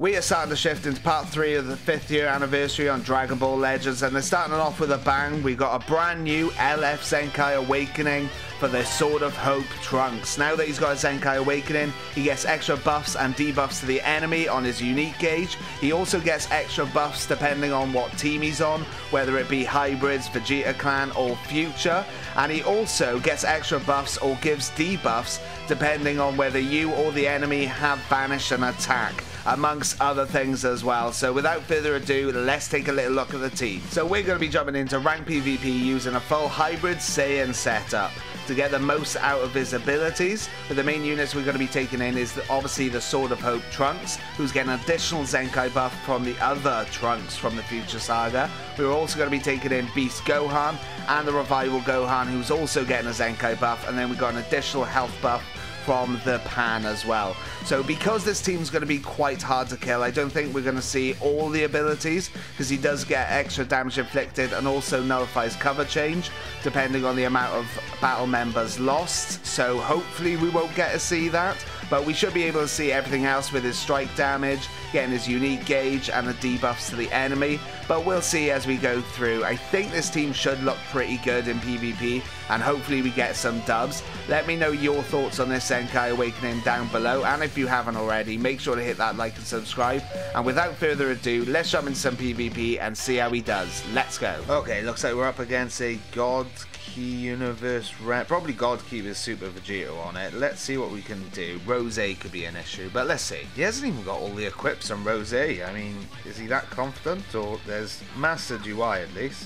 We are starting to shift into part 3 of the 5th year anniversary on Dragon Ball Legends, and they're starting it off with a bang. We got a brand new LF Zenkai Awakening for the Sword of Hope Trunks. Now that he's got a Zenkai Awakening, he gets extra buffs and debuffs to the enemy on his unique gauge. He also gets extra buffs depending on what team he's on, whether it be Hybrids, Vegeta Clan or Future. And he also gets extra buffs or gives debuffs depending on whether you or the enemy have banished an attack, amongst other things as well. So without further ado, let's take a little look at the team. So we're going to be jumping into rank PvP using a full Hybrid Saiyan setup to get the most out of his abilities. But the main units we're going to be taking in is obviously the Sword of Hope Trunks, who's getting additional Zenkai buff from the other Trunks from the Future Saga. We're also going to be taking in Beast Gohan and the Revival Gohan, who's also getting a Zenkai buff, and then we got an additional health buff from the pan as well. So because this team's going to be quite hard to kill, I don't think we're going to see all the abilities, because he does get extra damage inflicted and also nullifies cover change depending on the amount of battle members lost. So hopefully we won't get to see that, but we should be able to see everything else with his strike damage, getting his unique gauge and the debuffs to the enemy. But we'll see as we go through. I think this team should look pretty good in PvP, and hopefully we get some dubs. Let me know your thoughts on this Zenkai Awakening down below, and if you haven't already, make sure to hit that like and subscribe. And without further ado, let's jump into some PvP and see how he does. Let's go. Okay, looks like we're up against a God-Key universe rep, probably God-Key with Super Vegito on it. Let's see what we can do. Rosé could be an issue, but let's see. He hasn't even got all the equips on Rosé. I mean, is he that confident? Or there's Master UI at least.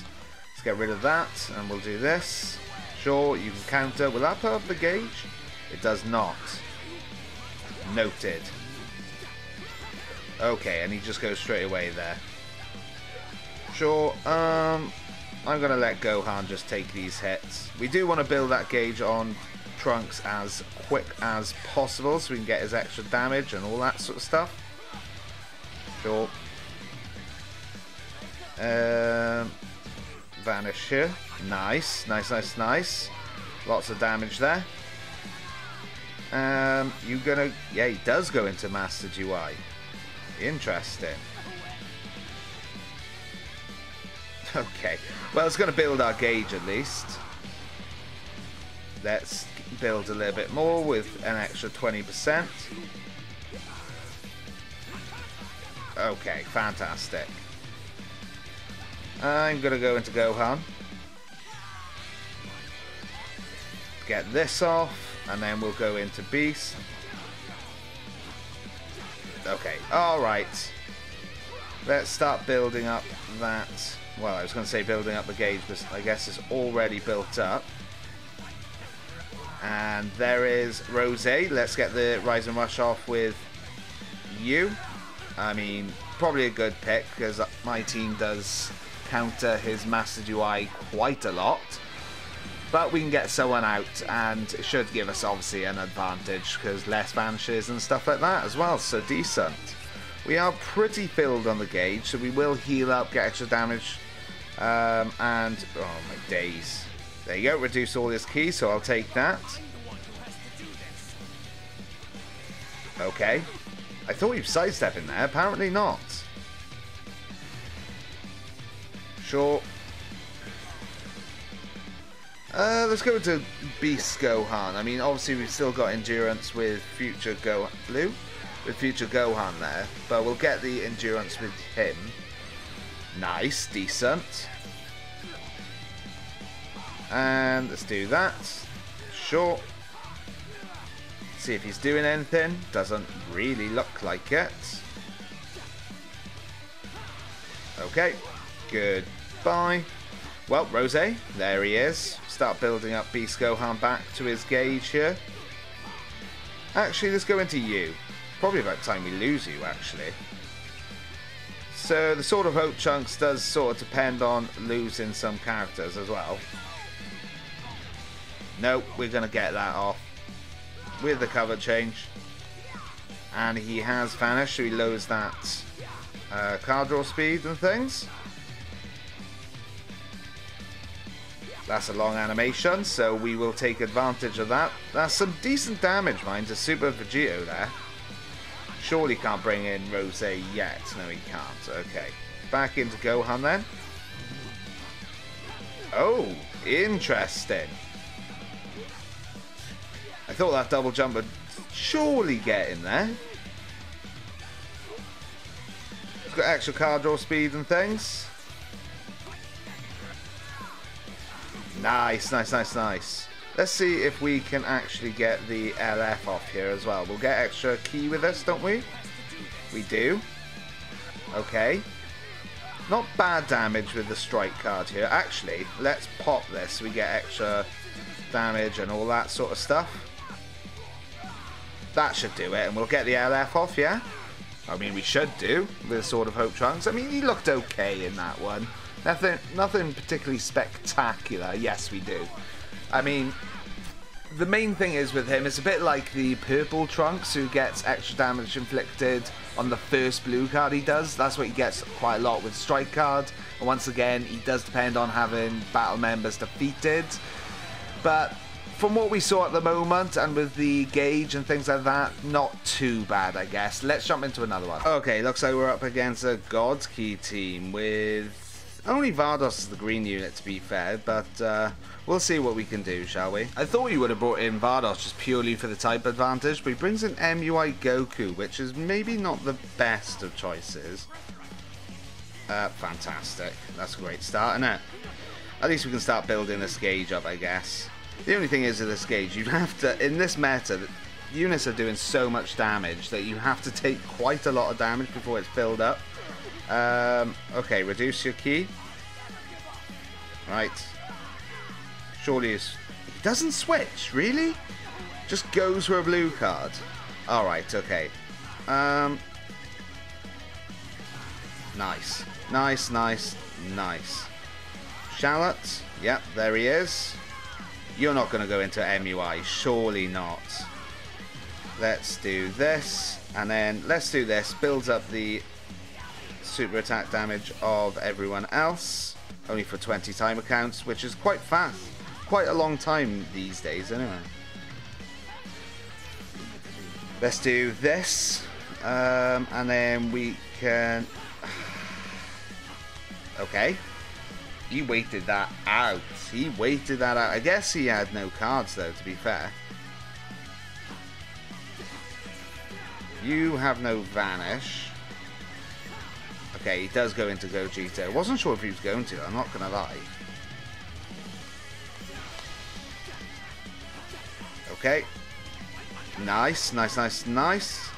Let's get rid of that, and we'll do this. Sure, you can counter. Will that put up the gauge? It does not. Noted. Okay, and he just goes straight away there. Sure, I'm going to let Gohan just take these hits. We do want to build that gauge on Trunks as quick as possible so we can get his extra damage and all that sort of stuff. Sure. Vanish here. Nice, nice, nice, nice. Lots of damage there. You're gonna... Yeah, he does go into Master UI. Interesting. Okay. Well, it's gonna build our gauge at least. Let's build a little bit more with an extra 20%. Okay, fantastic. I'm gonna go into Gohan. Get this off. And then we'll go into Beast. Okay, alright. Let's start building up that... Well, I was going to say building up the gauge, but I guess it's already built up. And there is Rosé. Let's get the Rise and Rush off with you. I mean, probably a good pick, because my team does counter his Master UI quite a lot. But we can get someone out, and it should give us obviously an advantage because less vanishes and stuff like that as well, so decent. We are pretty filled on the gauge, so we will heal up, get extra damage, and oh my days. There you go, reduce all his keys, so I'll take that. Okay. I thought he was sidestepping there, apparently not. Sure. Let's go to Beast Gohan. I mean, obviously we've still got endurance with Future Gohan, there, but we'll get the endurance with him. Nice, decent. And let's do that. Sure. See if he's doing anything. Doesn't really look like it. Okay. Goodbye. Well, Rosé, there he is. Start building up Beast Gohan back to his gauge here. Actually, let's go into you. Probably about time we lose you, actually. So, the Sword of Hope Trunks does sort of depend on losing some characters as well. Nope, we're going to get that off with the cover change. And he has vanished, so he lowers that card draw speed and things. That's a long animation, so we will take advantage of that. That's some decent damage, mind, to Super Vegito there. Surely can't bring in Rosé yet. No, he can't. Okay. Back into Gohan then. Oh, interesting. I thought that double jump would surely get in there. He's got extra card draw speed and things. Nice, nice, nice, nice. Let's see if we can actually get the LF off here as well. We'll get extra key with us, don't we? We do. Okay. Not bad damage with the strike card here. Actually, let's pop this so we get extra damage and all that sort of stuff. That should do it, and we'll get the LF off, yeah? I mean, we should do with Sword of Hope Trunks. I mean, he looked okay in that one. Nothing particularly spectacular. Yes, we do. I mean, the main thing is with him, it's a bit like the Purple Trunks who gets extra damage inflicted on the first blue card he does. That's what he gets quite a lot with Strike Card. And once again, he does depend on having battle members defeated. But from what we saw at the moment, and with the gauge and things like that, not too bad, I guess. Let's jump into another one. Okay, looks like we're up against a God-Key team with... Only Vados is the green unit, to be fair, but we'll see what we can do, shall we? I thought he would have brought in Vados just purely for the type advantage, but he brings in MUI Goku, which is maybe not the best of choices. Fantastic. That's a great start, isn't it? At least we can start building this gauge up, I guess. The only thing is with this gauge, you have to, in this meta, the units are doing so much damage that you have to take quite a lot of damage before it's filled up. Okay, reduce your key. Right. Surely he doesn't switch, really? Just goes for a blue card. Alright, okay. Nice. Nice, nice, nice. Shallot. Yep, there he is. You're not going to go into MUI. Surely not. Let's do this. And then let's do this. Builds up the... super attack damage of everyone else, only for 20 timer counts, which is quite fast. Quite a long time these days, anyway. Let's do this, and then we can... Okay. He waited that out. He waited that out. I guess he had no cards, though, to be fair. You have no vanish. Okay, he does go into Gogeta. I wasn't sure if he was going to, I'm not going to lie. Okay. Nice, nice, nice, nice.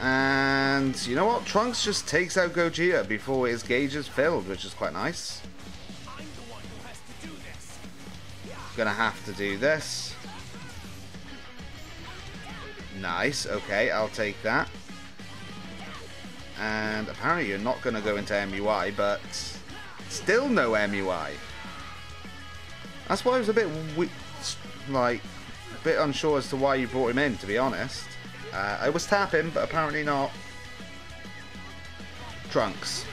And you know what? Trunks just takes out Gogeta before his gauge is filled, which is quite nice. Gonna have to do this. Nice, okay, I'll take that. And apparently you're not going to go into MUI, but still no MUI. That's why I was a bit, unsure as to why you brought him in, to be honest. I was tapping, but apparently not. Trunks.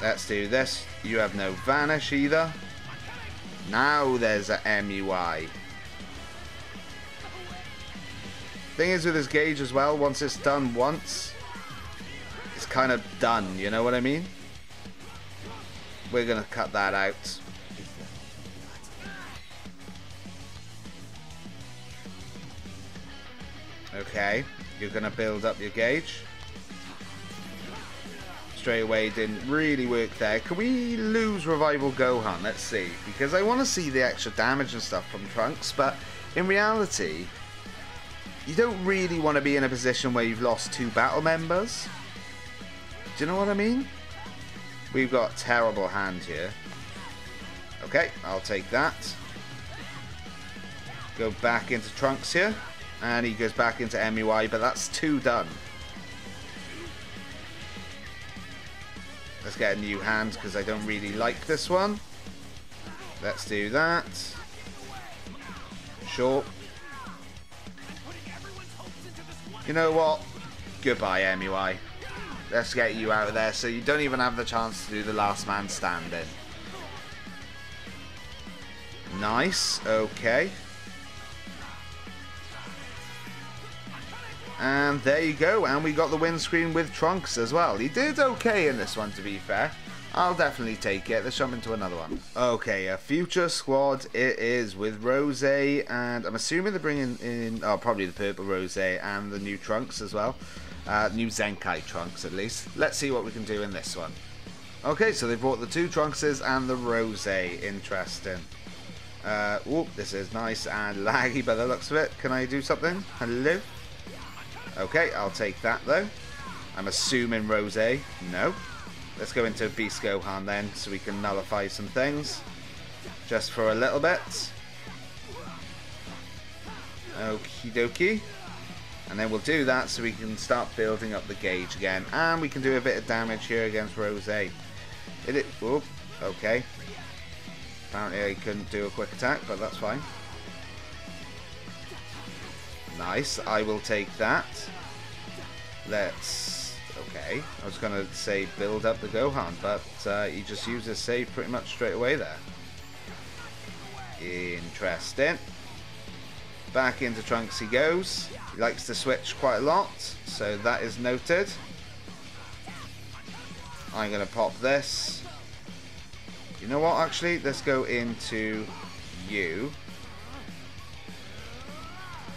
Let's do this. You have no vanish either. Now there's a MUI. Thing is with his gauge as well, once it's done once, it's kind of done, you know what I mean? We're going to cut that out. Okay, you're going to build up your gauge. Straight away didn't really work there. Can we lose Revival Gohan? Let's see. Because I want to see the extra damage and stuff from Trunks, but in reality... you don't really want to be in a position where you've lost two battle members. Do you know what I mean? We've got a terrible hand here. Okay, I'll take that. Go back into Trunks here. And he goes back into MUI, but that's two done. Let's get a new hand because I don't really like this one. Let's do that. Sure. You know what? Goodbye, MUI. Let's get you out of there so you don't even have the chance to do the last man standing. Nice. Okay. And there you go, and we got the windscreen with Trunks as well. He did okay in this one, to be fair. I'll definitely take it. Let's jump into another one. Okay, a future squad it is, with Rosé, and I'm assuming they're bringing in, oh, probably the purple Rosé and the new Trunks as well. New Zenkai Trunks, at least. Let's see what we can do in this one. Okay, so they brought the two Trunkses and the Rosé. Interesting. Oh, this is nice and laggy by the looks of it. Can I do something? Hello? Okay, I'll take that though. I'm assuming Rosé. No. Let's go into Beast Gohan then, so we can nullify some things. Just for a little bit. Okie dokie. And then we'll do that so we can start building up the gauge again. And we can do a bit of damage here against Rosé. Oh, okay. Apparently I couldn't do a quick attack, but that's fine. Nice, I will take that. Let's... okay, I was going to say build up the Gohan, but he just used his save pretty much straight away there. Interesting. Back into Trunks he goes. He likes to switch quite a lot, so that is noted. I'm going to pop this. You know what, actually? Let's go into you.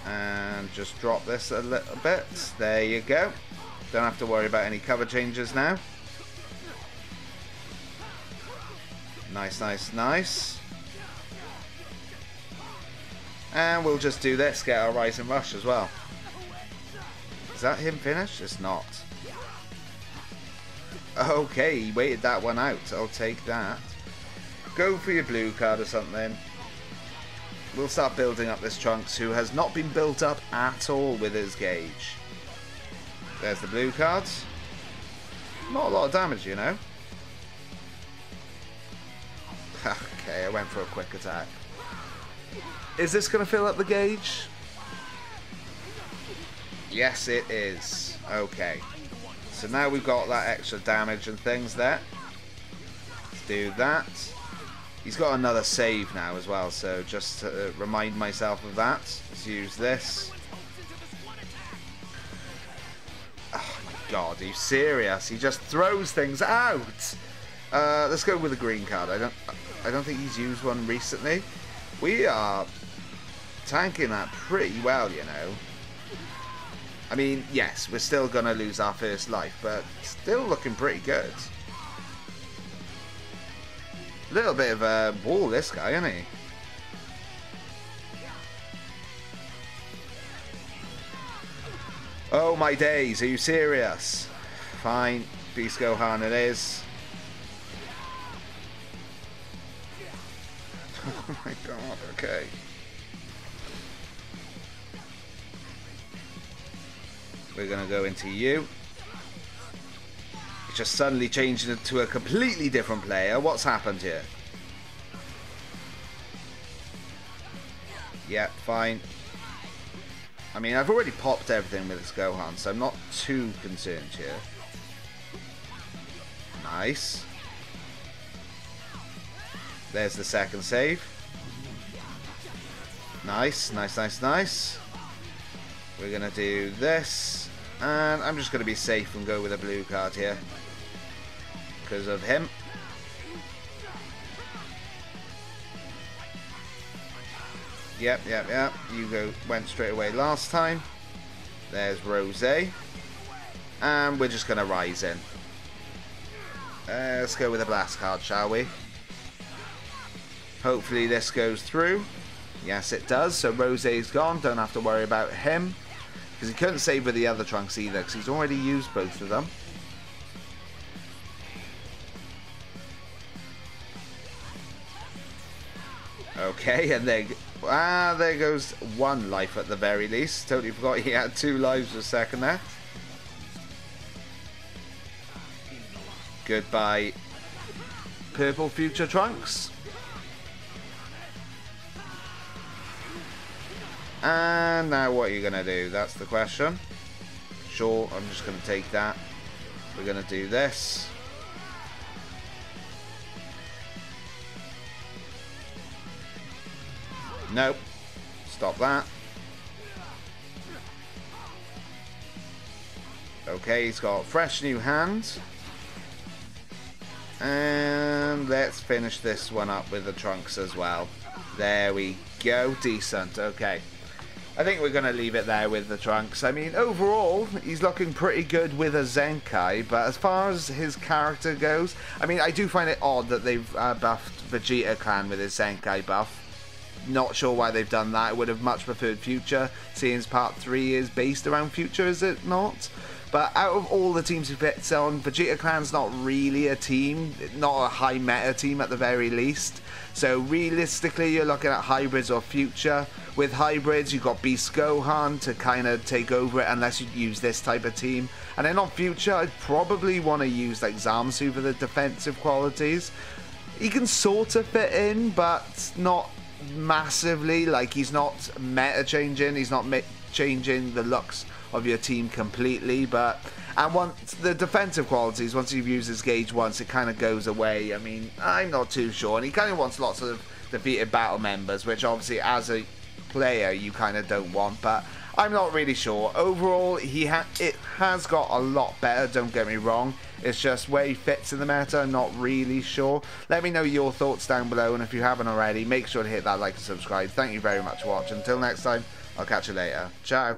And just drop this a little bit. There you go. Don't have to worry about any cover changes now. Nice, nice, nice. And we'll just do this, get our Rise and Rush as well. Is that him finished? It's not. Okay, he waited that one out. I'll take that. Go for your blue card or something. We'll start building up this Trunks, who has not been built up at all with his gauge. There's the blue cards. Not a lot of damage, you know. Okay, I went for a quick attack. Is this going to fill up the gauge? Yes, it is. Okay. So now we've got that extra damage and things there. Let's do that. He's got another save now as well, so just to remind myself of that, let's use this. Oh my god, are you serious? He just throws things out! Let's go with a green card. I don't think he's used one recently. We are tanking that pretty well, you know. I mean, yes, we're still going to lose our first life, but still looking pretty good. Little bit of a wall, this guy, isn't he? Oh my days, are you serious? Fine, Beast Gohan it is. Oh my god, okay. We're gonna go into you. Just suddenly changed into a completely different player. What's happened here? Yeah, fine. I mean, I've already popped everything with this Gohan, so I'm not too concerned here. Nice. There's the second save. Nice, nice, nice, nice. We're going to do this. And I'm just going to be safe and go with a blue card here. Because of him. Yep, yep, yep. You went straight away last time. There's Rosé. And we're just going to rise in. Let's go with a blast card, shall we? Hopefully this goes through. Yes, it does. So Rosé's gone. Don't have to worry about him. Because he couldn't save with the other Trunks either, because he's already used both of them. Okay, and there goes one life at the very least. Totally forgot he had two lives for a second there. Goodbye, purple future Trunks. And now what are you going to do? That's the question. Sure, I'm just going to take that. We're going to do this. Nope. Stop that. Okay, he's got fresh new hands. And let's finish this one up with the Trunks as well. There we go. Decent. Okay. I think we're going to leave it there with the Trunks. I mean, overall, he's looking pretty good with a Zenkai, but as far as his character goes, I mean, I do find it odd that they've buffed Vegeta Clan with his Zenkai buff. Not sure why they've done that. I would have much preferred Future, seeing as Part 3 is based around Future, is it not? But out of all the teams he fits on, Vegeta Clan's not really a team, not a high meta team at the very least. So realistically, you're looking at Hybrids or Future. With Hybrids, you've got Beast Gohan to kind of take over it unless you use this type of team. And then on Future, I'd probably want to use like Zamasu for the defensive qualities. He can sort of fit in, but not massively. Like, he's not meta changing, he's not changing the looks of your team completely, but and once the defensive qualities, once you've used his gauge once, it kind of goes away. I mean, I'm not too sure, and he kind of wants lots of defeated battle members, which obviously as a player you kind of don't want, but I'm not really sure. Overall, it has got a lot better, don't get me wrong. It's just where he fits in the meta, I'm not really sure. Let me know your thoughts down below, and if you haven't already, make sure to hit that like and subscribe. Thank you very much for watching. Until next time, I'll catch you later. Ciao.